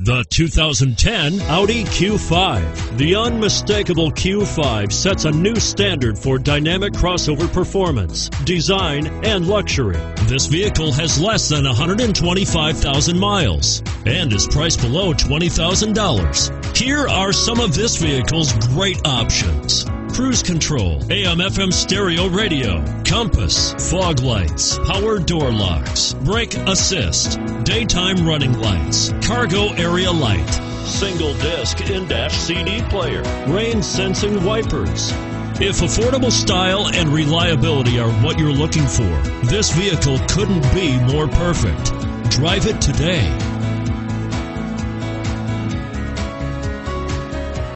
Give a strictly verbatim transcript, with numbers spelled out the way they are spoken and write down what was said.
The two thousand ten Audi Q five. The unmistakable Q five sets a new standard for dynamic crossover performance, design, and luxury. This vehicle has less than one hundred twenty-five thousand miles and is priced below twenty thousand dollars. Here are some of this vehicle's great options: cruise control, A M F M stereo radio, compass, fog lights, power door locks, brake assist, daytime running lights, cargo area light, single disc in-dash C D player, rain sensing wipers. If affordable style and reliability are what you're looking for, this vehicle couldn't be more perfect. Drive it today.